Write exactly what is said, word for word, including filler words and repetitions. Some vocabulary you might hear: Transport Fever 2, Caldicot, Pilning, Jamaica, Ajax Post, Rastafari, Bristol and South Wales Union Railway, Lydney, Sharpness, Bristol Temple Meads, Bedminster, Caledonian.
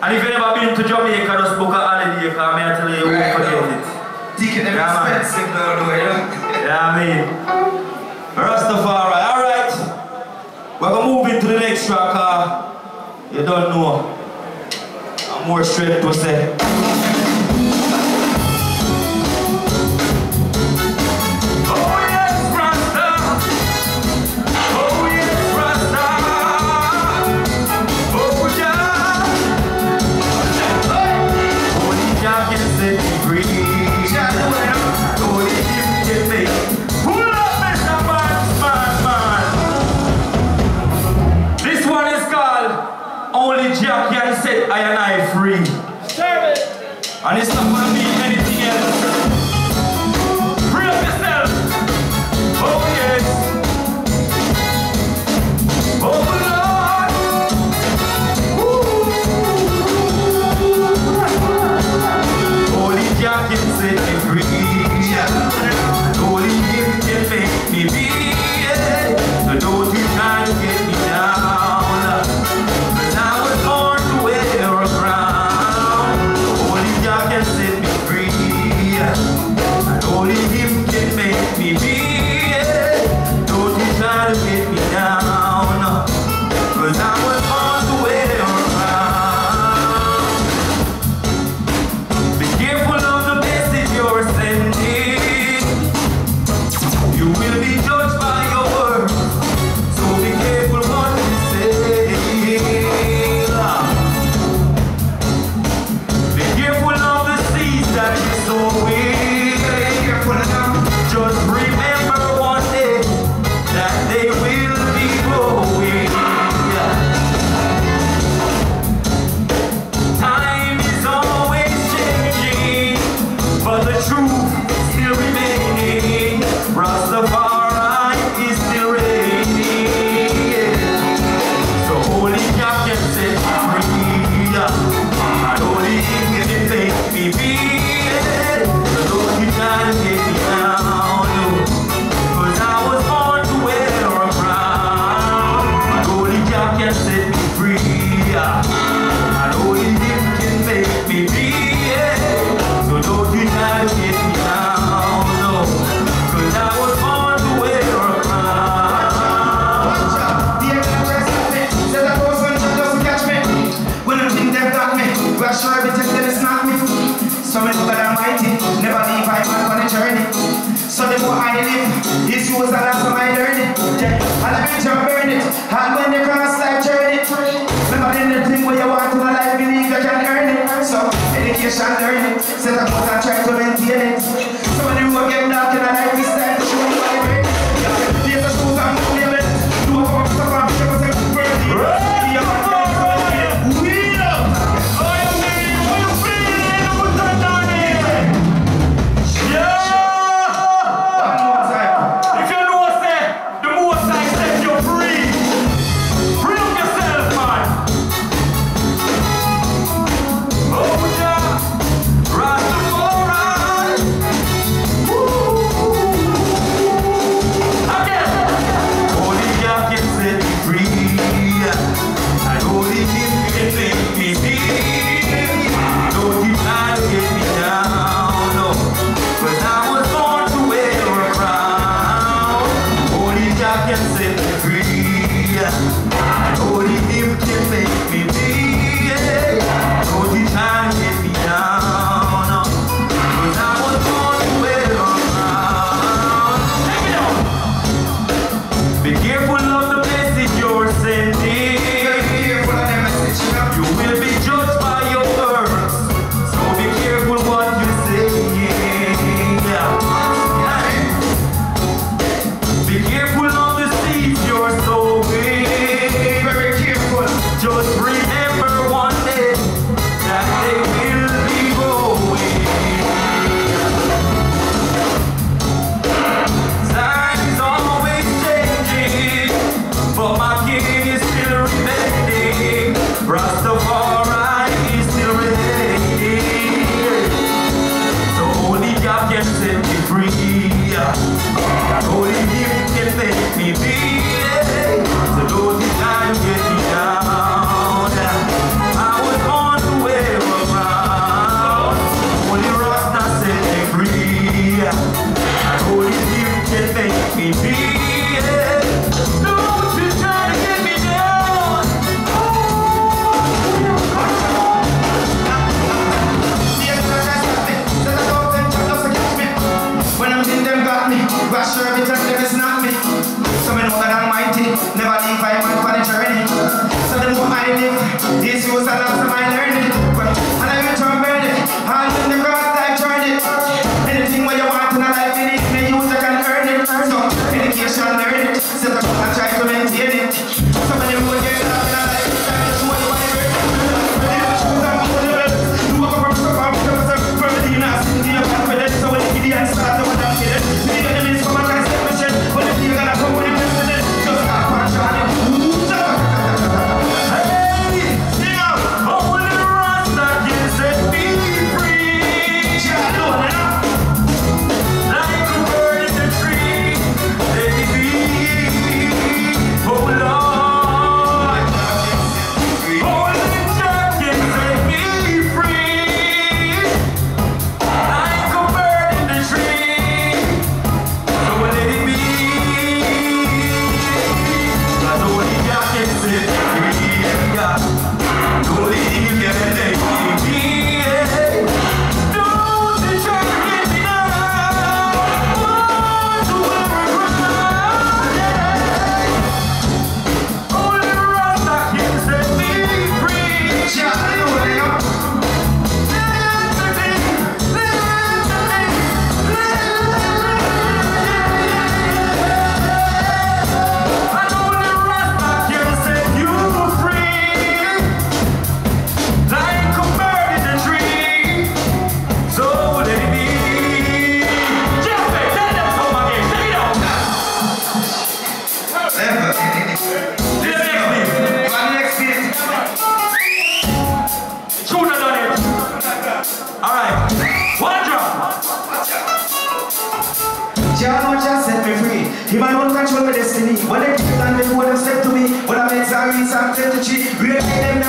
And if you never been to Jamaica, just book a holiday, because I tell you, you won't forget it. Ticket them expensive now, though, you know? Yeah, I mean. Rastafari, alright. We're going to move into the next track, uh, you don't know. I'm more straight to say. And it's not gonna be anything else. Free up yourself. Oh yes. Oh Lord. Ooh. Holy Jack can set me free. Holy Jack can make me be. So don't you try to get me down. But I was born to wear a crown. Only him can make me be, yeah. Don't you try to get me down, cause I was born to wear a crown. Be careful of the message you're sending. You will be judged by your words, so be careful what you say. Be careful of the seeds that you sow in. So don't you try to get me down. I was born to When they take it on the board and step to me, when I make Zari, I'm ten to cheat. Real them